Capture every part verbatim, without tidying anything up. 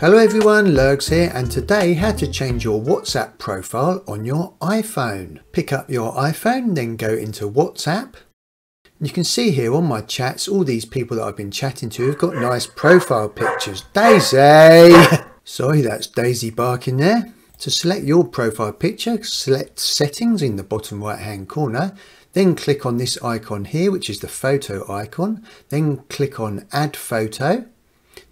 Hello everyone, Lurgs here, and today how to change your WhatsApp profile on your iPhone. Pick up your iPhone, then go into WhatsApp. You can see here on my chats, all these people that I've been chatting to have got nice profile pictures. Daisy! Sorry, that's Daisy barking there. To select your profile picture, select settings in the bottom right hand corner, then click on this icon here, which is the photo icon, then click on add photo.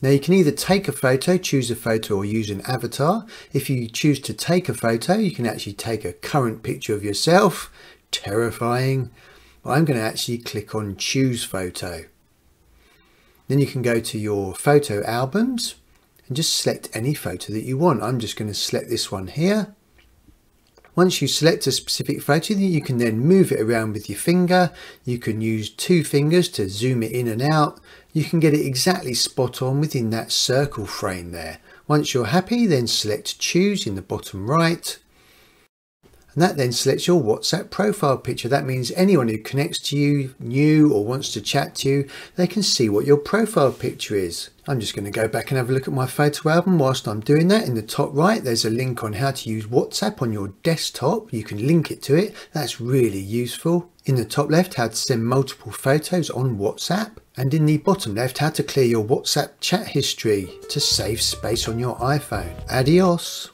Now you can either take a photo, choose a photo, or use an avatar. If you choose to take a photo, you can actually take a current picture of yourself. Terrifying. But I'm going to actually click on choose photo. Then you can go to your photo albums and just select any photo that you want. I'm just going to select this one here. Once you select a specific photo, you can then move it around with your finger. You can use two fingers to zoom it in and out. You can get it exactly spot on within that circle frame there. Once you're happy, then select choose in the bottom right. And that then selects your WhatsApp profile picture. That means anyone who connects to you, new, or wants to chat to you, they can see what your profile picture is. I'm just going to go back and have a look at my photo album. Whilst I'm doing that, in the top right, there's a link on how to use WhatsApp on your desktop. You can link it to it. That's really useful. In the top left, how to send multiple photos on WhatsApp. And in the bottom left, how to clear your WhatsApp chat history to save space on your iPhone. Adios.